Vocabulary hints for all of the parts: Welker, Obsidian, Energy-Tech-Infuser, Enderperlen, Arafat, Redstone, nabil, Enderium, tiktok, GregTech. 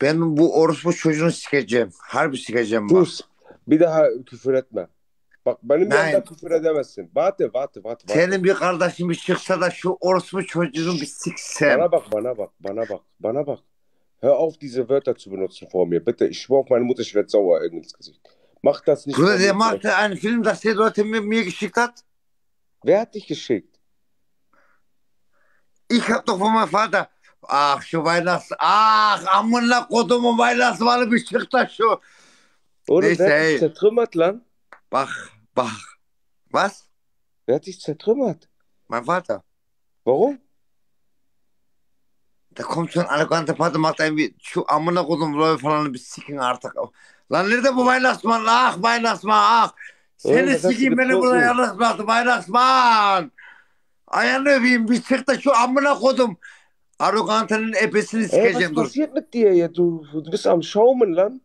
Ben bu orospu çocuğunu sikeceğim. Harbi sikeceğim bak. Sus. Bir daha küfür etme. Bak benim yanımda küfür edemezsin. Batı. Senin bir kardeşin bir çıksa da şu orospu çocuğunu bir siksem. Bana bak. Hör auf diese Wörter zu benutzen vor mir. Bitte, ich schwör auf meine Mutter, ich werde sauer ins Gesicht. Mach das nicht. Bruder, der machte einen Film, das der Leute mit mir geschickt hat. Wer hat dich geschickt? Ich hab doch von meinem Vater. Ach şu Weihnachts... Ach amına kodumun Weihnachtsmalı bir çıktı da şu. Oğlum neyse, wer hat dich zertrümmert lan? Bak. Was? Wer hat dich zertrümmert? Mein Vater. Warum? Da kommt so ein arroganter Vater, macht irgendwie şu amına kodumun Leute falan bir sikin artık. Lan nerede bu Weihnachtsmann? Ach Weihnachtsmann, ach. Seni sikin beni burada yalnız bıraktı Weihnachtsmann. Ayağını öpeyim bir çıktı da şu amına kodum. Arrogantenin epesini sikeceğim. Ey, was passiert mit dir hier? Du bist am Schaumen lan.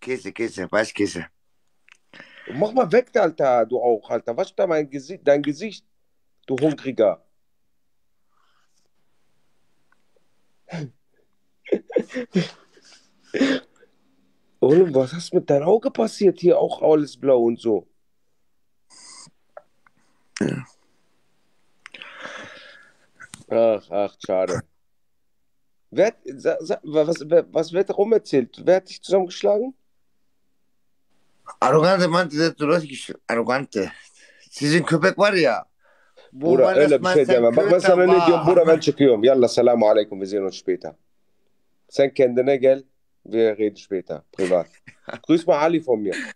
Käse, weiß Käse. Mach mal weg, Alter, du auch, Alter. Wasch da mein Gesicht, dein Gesicht, du Hungriger. Oğlum, was hast mit deinem Auge passiert? Hier auch alles blau und so. Ja. Ach, schade. Was wird darum erzählt? Wer hat dich zusammengeschlagen? Arrogante meinte, der hat die Leute geschlagen. Arrogante. Sie sind köpek var ya. Bruder, öyle bir şey demem. Bak ben sana ne diyorum. Bruder, ben çıkıyorum. Yallah, selamu aleyküm. Wir sehen uns später. Sen kendine gel. Wir reden später. Privat. Grüß mal Ali von mir.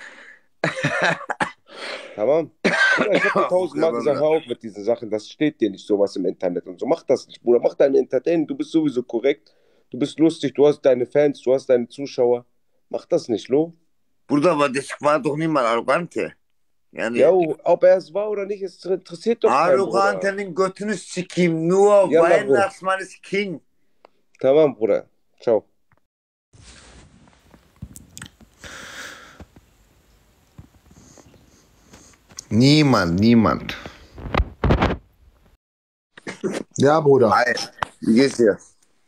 Tamam. Ich habe 1000 Mal gesagt, hör auf mit diesen Sachen, das steht dir nicht sowas im Internet und so. Mach das nicht, Bruder, mach dein Entertainment, du bist sowieso korrekt, du bist lustig, du hast deine Fans, du hast deine Zuschauer. Mach das nicht, Lo. Bruder, aber das war doch niemand Arrogante. Yani, ja, ob er es war oder nicht, es interessiert doch keinen, Bruder. Arrogantenin götünü sikeyim, nur Weihnachtsmann ist King. Tamam, Bruder, ciao. Niemand. Ja, Bruder. Hi. Wie geht's dir?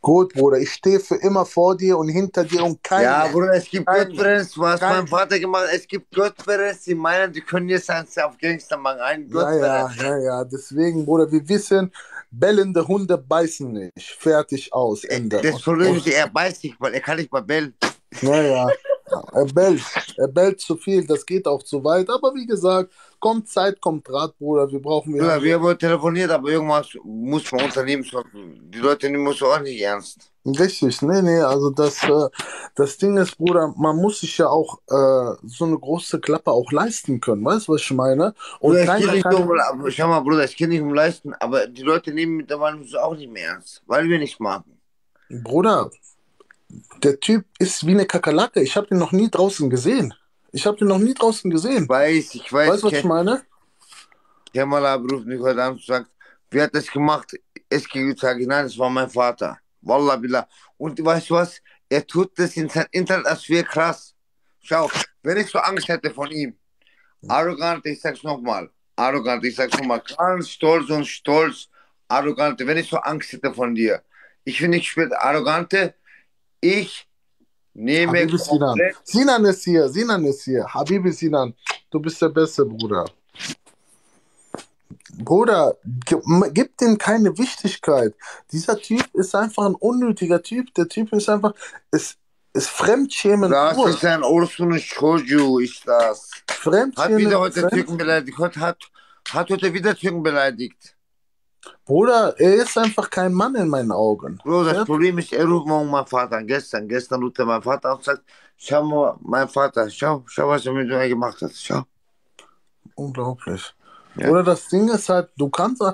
Gut, Bruder. Ich stehe für immer vor dir und hinter dir und keiner. Ja, Bruder, es gibt Göttferenz. Du hast meinen Vater gemacht. Es gibt Göttferenz. Die meinen, die können jetzt auf Gangster machen. Ein Göttferenz. Ja. Deswegen, Bruder, wir wissen, bellende Hunde beißen nicht. Fertig, aus, Ende. Das Problem ist, er beißt nicht mal. Er kann nicht mal bellen. Naja. Er bellt zu viel, das geht auch zu weit, aber wie gesagt, kommt Zeit, kommt Rat, Bruder, wir brauchen... Ja, wir haben telefoniert, aber irgendwas muss man unternehmen, die Leute nehmen es auch nicht ernst. Richtig, nee, also das Ding ist, Bruder, man muss sich ja auch so eine große Klappe auch leisten können, weißt du, was ich meine? Und Bruder, schau mal, Bruder, ich kann nicht um leisten, aber die Leute nehmen mittlerweile uns auch nicht mehr ernst, weil wir nicht machen. Bruder... Der Typ ist wie eine Kakerlake. Ich habe den noch nie draußen gesehen. Ich weiß. Weißt du, was ich meine? Kemal abi ruft mich heute an und sagt, wer hat das gemacht? Es gibt Tage, nein, das war mein Vater. Wallah billah. Und weißt du was? Er tut das in sein Internet, als wäre krass. Schau, wenn ich so Angst hätte von ihm. Arrogant, ich sag's nochmal. Ganz stolz und stolz. Arrogante, wenn ich so Angst hätte von dir. Ich finde, ich spiele Arrogante. Ich nehme... Habibi Sinan. Sinan ist hier. Habibi Sinan, du bist der Beste, Bruder. Bruder, gib dem keine Wichtigkeit. Dieser Typ ist einfach ein unnötiger Typ. Der Typ ist einfach... ist Fremdschämen. Das ist ein Orsun Choju, ist das. Fremdschämen. Hat heute wieder Türken beleidigt. Bruder, er ist einfach kein Mann in meinen Augen. Bro, das Problem ist, er ruft morgen meinen Vater an. Gestern ruft er meinen Vater an und sagt, schau mal, mein Vater, schau, was er mit mir gemacht hat, schau. Unglaublich. Ja. Oder das Ding ist halt, du kannst,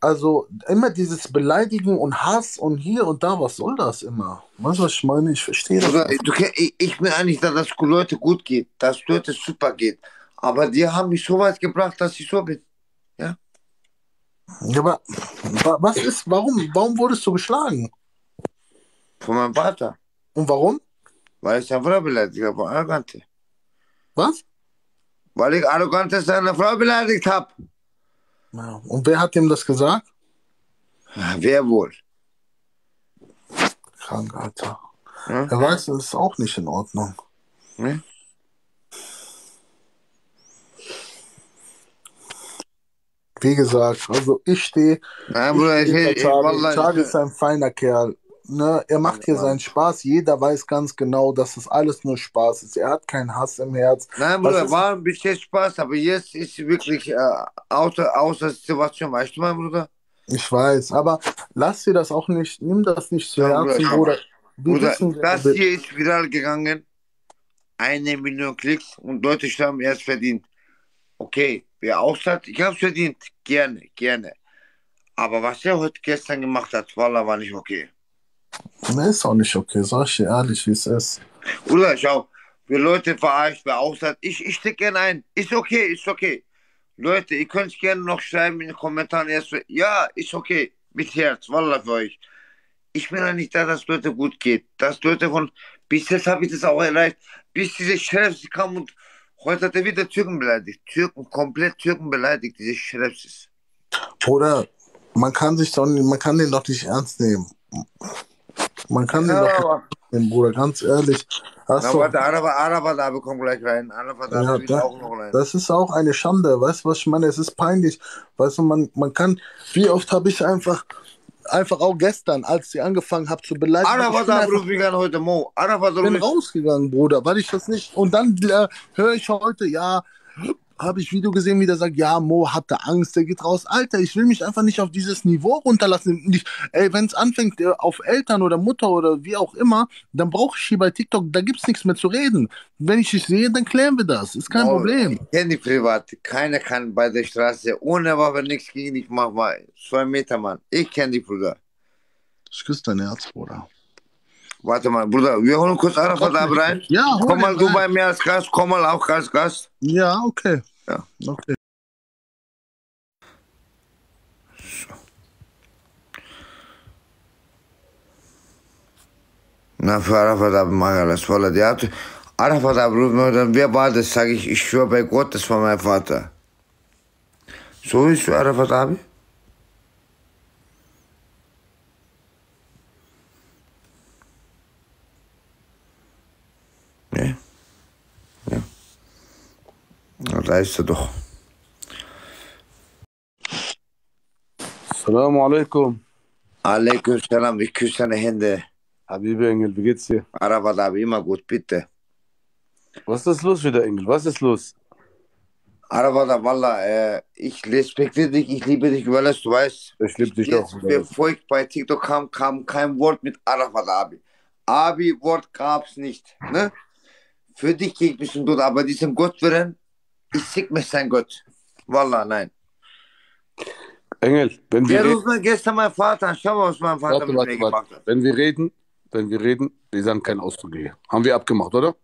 also immer dieses Beleidigen und Hass und hier und da, was soll das immer? Weißt du, was ich meine? Ich verstehe das. Oder, ich bin eigentlich da, dass es Leute gut geht, dass es Leute super geht. Aber die haben mich so weit gebracht, dass ich so bin. Ja? Ja, aber warum wurdest du geschlagen? Von meinem Vater. Und warum? Weil ich seine Frau beleidigt habe, Arrogante. Was? Weil ich Arrogante seine Frau beleidigt habe. Ja. Und wer hat ihm das gesagt? Ja, wer wohl? krank, Alter. Ja? Er weiß, es ist auch nicht in Ordnung. Nee? Wie gesagt, also ich stehe. Ja, Tage ist ein feiner Kerl. Ne? Er macht hier seinen Spaß. Jeder weiß ganz genau, dass es alles nur Spaß ist. Er hat keinen Hass im Herz. Nein, Bruder, war ein bisschen Spaß, aber jetzt ist wirklich außer Situation. Weißt du, mein Bruder? Ich weiß, aber lass dir das auch nicht, nimm das nicht zu Herzen, Bruder. Bruder, das hier ist viral gegangen. 1 Million Klicks und Leute haben erst verdient. Okay, wer auch sagt, ich hab's verdient. Gerne, gerne. Aber was er heute gestern gemacht hat, Wallah, war nicht okay. Ne, ist auch nicht okay, sag ich dir ehrlich, wie es ist. Bruder, schau, wir Leute verarscht, wer auch sagt, ich stecke gerne ein. Ist okay, ist okay. Leute, ihr könnt gerne noch schreiben in den Kommentaren erst. Ja, ist okay, mit Herz, Wallah für euch. Ich bin ja nicht da, dass Leute gut geht. Dass Leute von, bis jetzt habe ich das auch erreicht, bis diese Chefs kamen und heute hat er wieder Türken beleidigt. Türken, komplett Türken beleidigt, diese Schrebsis. Bruder, man kann den doch nicht ernst nehmen. Man kann den doch nicht ernst nehmen, Bruder, ganz ehrlich. Warte, Arafat da bekommt gleich rein. Auch noch rein. Das ist auch eine Schande, weißt du, was ich meine? Es ist peinlich. Weißt du, man kann, wie oft habe ich einfach auch gestern, als ich angefangen habe zu beleidigen. Arafat da rausgegangen heute, Mo. Ich bin rausgegangen, Bruder, weil ich das nicht. Und dann höre ich heute, ja, habe ich Video gesehen, wie der sagt, ja, Mo hatte Angst, der geht raus. Alter, ich will mich einfach nicht auf dieses Niveau runterlassen. Wenn es anfängt auf Eltern oder Mutter oder wie auch immer, dann brauche ich hier bei TikTok, da gibt es nichts mehr zu reden. Wenn ich dich sehe, dann klären wir das. Ist kein Problem. Ich kenne die privat. Keiner kann bei der Straße ohne Waffe nichts gegen dich machen. 2 Meter, Mann. Ich kenne die, Bruder. Ich küsse dein Herz, Bruder. Warte mal, Bruder, wir holen kurz Arafat ab rein. Ja, komm mal du bei mir als Gast, komm mal auch als Gast. Ja, okay. Ja, okay. So. Na, für Arafat ab mach alles, weil der hat Arafat ab, wer war das, sag ich, ich schwöre bei Gott, das war mein Vater. So ist Arafat ab. Da ist er doch. Assalamu alaikum. Alaikum salam, ich küsse deine Hände. Habibi Engel, wie geht's dir? Arafat Abi, immer gut, bitte. Was ist los wieder, Engel? Was ist los? Arafat, Wallah, ich respektiere dich, ich liebe dich über alles, du weißt. Ich liebe dich auch. Bevor ich bei TikTok kam kein Wort mit Arafat Abi. Abi-Wort gab's nicht, ne? Für dich geht ein bisschen gut, aber diesem Gottwillen, ich sieg mich sein Gott. Wallah, nein. Engel, wenn wir reden... Der ruft gestern meinen Vater an. Schau mal, was mein Vater mit mir gemacht hat. Wenn wir reden, wir sagen keinen Ausdruck hier. Haben wir abgemacht, oder?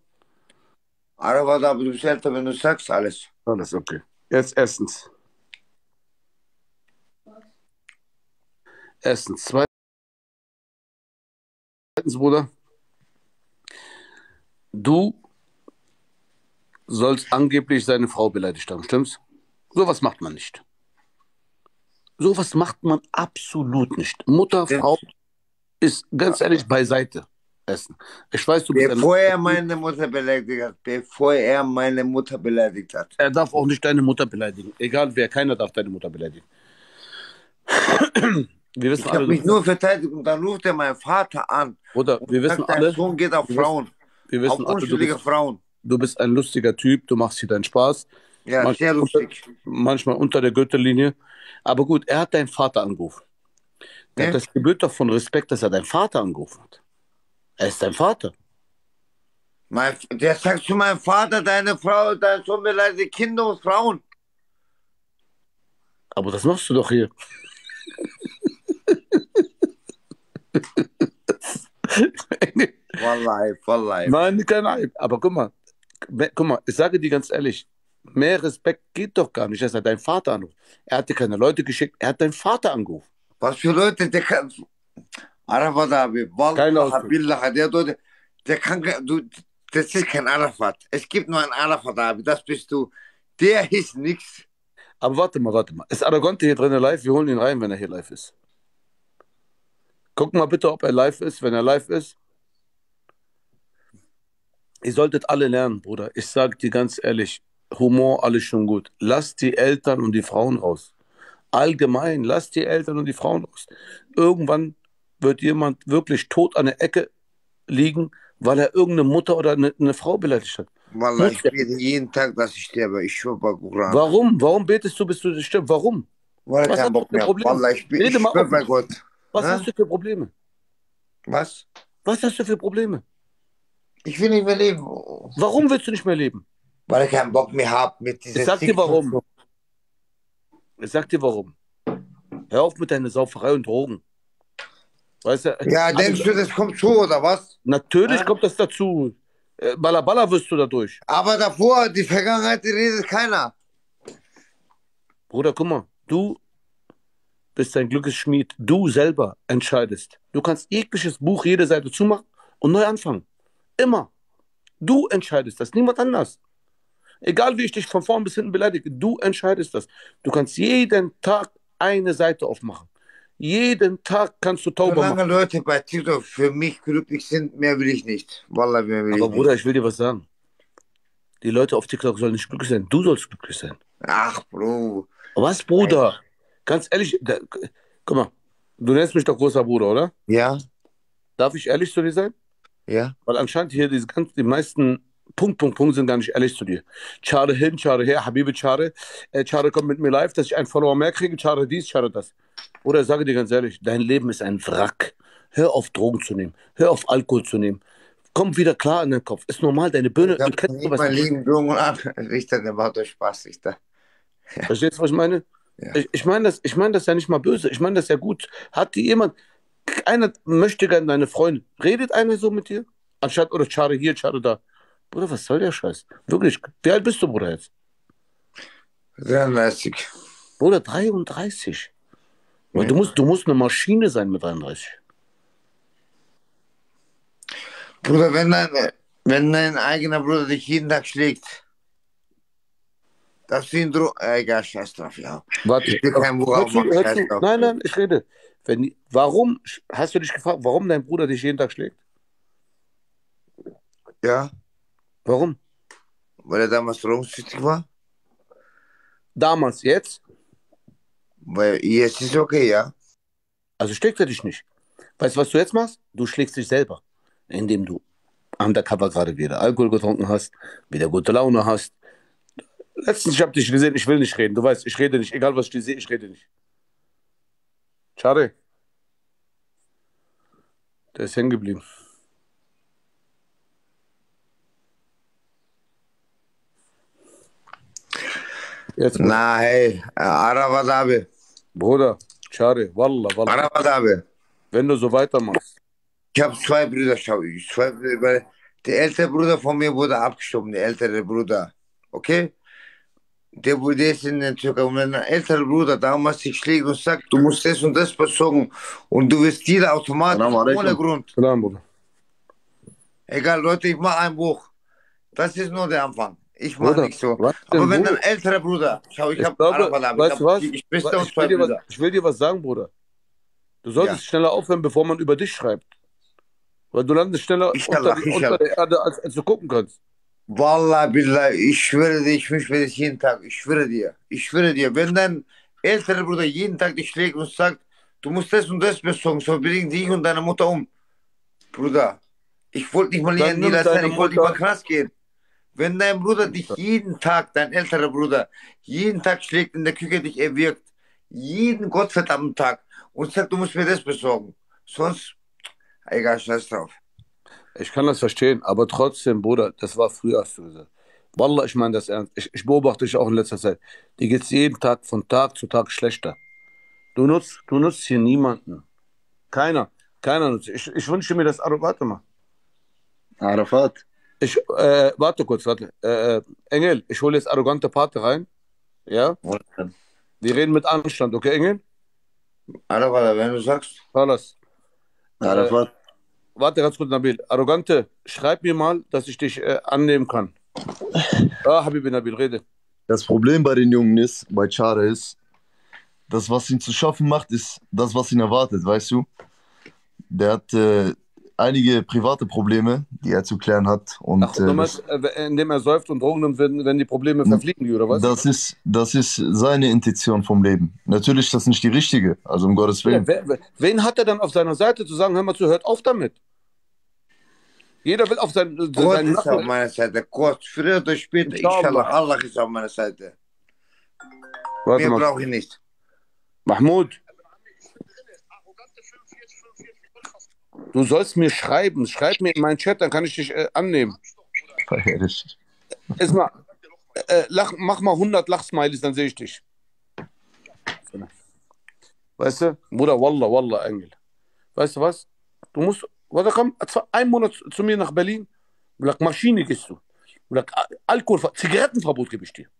Arafat, aber du bist älter, wenn du sagst, alles. Alles, okay. Jetzt erstens. Zweitens, Bruder. Du... sollst angeblich seine Frau beleidigt haben, stimmt's? Sowas macht man nicht. Sowas macht man absolut nicht. Mutter, Frau ist ganz ehrlich beiseite. Essen. Ich weiß, du bist bevor er meine Mutter beleidigt hat. Er darf auch nicht deine Mutter beleidigen. Egal wer, keiner darf deine Mutter beleidigen. Wir wissen, ich habe mich nur verteidigt und dann ruft er meinen Vater an. Oder wir wissen alle, dein Sohn geht auf Frauen. Wir wissen auf unschuldige Frauen. Du bist ein lustiger Typ, du machst hier deinen Spaß. Ja, manchmal sehr lustig. Manchmal unter der Gürtellinie. Aber gut, er hat deinen Vater angerufen. Er hat das Gebühr davon Respekt, dass er deinen Vater angerufen hat. Er ist dein Vater. Der sagt zu meinem Vater, deine Frau, dein Sohn beleidigt Kinder und Frauen. Aber das machst du doch hier. Wallahi. Nein, kein Eib. Aber guck mal. Guck mal, ich sage dir ganz ehrlich, mehr Respekt geht doch gar nicht, dass er deinen Vater anruft. Er hat dir keine Leute geschickt, er hat deinen Vater angerufen. Was für Leute, der kann... Arafat, Abi, Wallah, der kann... Du, das ist kein Arafat. Es gibt nur einen Arafat, Abi, das bist du. Der ist nichts. Aber warte mal. Ist Aragante hier drin live? Wir holen ihn rein, wenn er hier live ist. Guck mal bitte, ob er live ist. Wenn er live ist, ihr solltet alle lernen, Bruder. Ich sage dir ganz ehrlich, Humor, alles schon gut. Lasst die Eltern und die Frauen raus. Allgemein, lasst die Eltern und die Frauen raus. Irgendwann wird jemand wirklich tot an der Ecke liegen, weil er irgendeine Mutter oder eine Frau beleidigt hat. Wallah, ich bete jeden Tag, dass ich sterbe. Ich schwöre bei Koran. Warum? Warum betest du, bis du stirbst? Warum? Wallah, was hast du für Probleme? Wallah, ich schwöre bei Gott. Was hast du für Probleme? Was? Was hast du für Probleme? Ich will nicht mehr leben. Warum willst du nicht mehr leben? Weil ich keinen Bock mehr habe mit dieser TikTok. Ich sag dir warum. Hör auf mit deiner Sauferei und Drogen. Weißt du, ja, denkst du, das kommt zu, oder was? Natürlich kommt das dazu. Balabala wirst du dadurch. Aber davor, die Vergangenheit, die redet keiner. Bruder, guck mal, du bist ein Glückesschmied. Du selber entscheidest. Du kannst jegliches Buch, jede Seite zumachen und neu anfangen. Immer. Du entscheidest das, niemand anders. Egal, wie ich dich von vorn bis hinten beleidige, du entscheidest das. Du kannst jeden Tag eine Seite aufmachen. Jeden Tag kannst du Tauber machen. Solange Leute bei TikTok für mich glücklich sind, mehr will ich nicht. Wallah, mehr will ich nicht. Aber Bruder, ich will dir was sagen. Die Leute auf TikTok sollen nicht glücklich sein. Du sollst glücklich sein. Ach, Bro. Was, Bruder? Nein. Ganz ehrlich, guck mal, du nennst mich doch großer Bruder, oder? Ja. Darf ich ehrlich zu dir sein? Ja. Weil anscheinend hier die meisten Punkt sind gar nicht ehrlich zu dir. Schade hin, schade her, Habibi, schade. Schade, komm mit mir live, dass ich einen Follower mehr kriege. Schade dies, schade das. Oder sage dir ganz ehrlich, dein Leben ist ein Wrack. Hör auf, Drogen zu nehmen. Hör auf, Alkohol zu nehmen. Komm wieder klar in den Kopf. Ist normal, deine Birne... Ich hab nie mein Leben Drogen ab. Richter, der macht euch Spaß, Richter. Ja. Verstehst du, was ich meine? Ja. Ich meine das ja nicht mal böse. Ich meine das ja gut. Hat dir jemand... Einer möchte gerne deine Freundin. Redet einer so mit dir? Anstatt, oder schade hier, schade da. Bruder, was soll der Scheiß? Wirklich, wie alt bist du, Bruder, jetzt? 33. Bruder, 33? Ja. Du musst eine Maschine sein mit 33. Bruder, wenn dein eigener Bruder dich jeden Tag schlägt, das sind egal, scheiß drauf, ja. Warte, ich will kein Wort machen, scheiß drauf. Nein, ich rede. Warum, hast du dich gefragt, warum dein Bruder dich jeden Tag schlägt? Ja. Warum? Weil er damals drogensüchtig war. Damals, jetzt? Weil jetzt ist okay, ja. Also schlägt er dich nicht. Weißt du, was du jetzt machst? Du schlägst dich selber, indem du undercover gerade wieder Alkohol getrunken hast, wieder gute Laune hast. Letztens, ich hab dich gesehen, ich will nicht reden. Du weißt, ich rede nicht. Egal, was ich dir sehe, ich rede nicht. Schade. Der ist hängen geblieben. Jetzt, na, hey, Arafat abi. Bruder, schade, wallah. Arafat abi. Wenn du so weitermachst. Ich habe zwei Brüder, der ältere Bruder von mir wurde abgeschoben, der ältere Bruder, okay? Der ist in der Türkei. Und wenn ein älterer Bruder damals sich schlägt und sagt, du musst das und das besorgen und du wirst jeder automatisch ohne Grund. Bruder. Egal, Leute, ich mache ein Buch. Das ist nur der Anfang. Ich mache nicht so. Aber wenn ein älterer Bruder, schau, ich habe ich will dir was sagen, Bruder. Du solltest schneller aufhören, bevor man über dich schreibt. Weil du landest schneller unter der Erde, als du gucken kannst. Wallah, billah, ich schwöre dir, ich wünsche mir das jeden Tag. Ich schwöre dir, wenn dein älterer Bruder jeden Tag dich schlägt und sagt, du musst das und das besorgen, so bring dich und deine Mutter um. Bruder, ich wollte nicht mal lernen, ich wollte nicht mal krass gehen. Wenn dein Bruder dich jeden Tag, dein älterer Bruder, jeden Tag schlägt, in der Küche dich erwirkt, jeden gottverdammten Tag und sagt, du musst mir das besorgen. Sonst, egal, scheiß drauf. Ich kann das verstehen, aber trotzdem, Bruder, das war früher, hast du gesagt. Wallah, ich meine das ernst. Ich beobachte dich auch in letzter Zeit. Dir geht es jeden Tag, von Tag zu Tag schlechter. Du nutzt hier niemanden. Keiner nutzt. Ich wünsche mir das, warte mal. Arafat. Warte kurz. Engel, ich hole jetzt arrogante Pate rein. Ja? Wir reden mit Anstand, okay, Engel? Arafat, wenn du sagst. Arafat. Warte ganz kurz, Nabil. Arrogante, schreib mir mal, dass ich dich annehmen kann. Habibi, Nabil, rede. Das Problem bei den Jungen ist, bei Chara ist, das, was ihn zu schaffen macht, ist das, was ihn erwartet, weißt du? Der hat einige private Probleme, die er zu klären hat. Und, ach, du meinst, indem er säuft und Drogen nimmt, werden die Probleme verfliegen, oder was? Das ist seine Intention vom Leben. Natürlich ist das nicht die richtige, also um Gottes Willen. Ja, wen hat er dann auf seiner Seite zu sagen, hör mal zu, hört auf damit? Jeder will auf seinen Gott ist auf meiner Seite. Gott, früher oder später, inshallah, Allah ist auf meiner Seite. Mehr brauche ich nicht. Mahmoud. Du sollst mir schreiben. Schreib mir in meinen Chat, dann kann ich dich annehmen. Erstmal, mach mal 100 Lachsmilies, dann sehe ich dich. Weißt du? Bruder, Wallah, Wallah, Engel. Weißt du was? Du musst, warte, komm, einen Monat zu mir nach Berlin. Maschine gehst du. Alkohol, Zigarettenverbot gebe ich dir.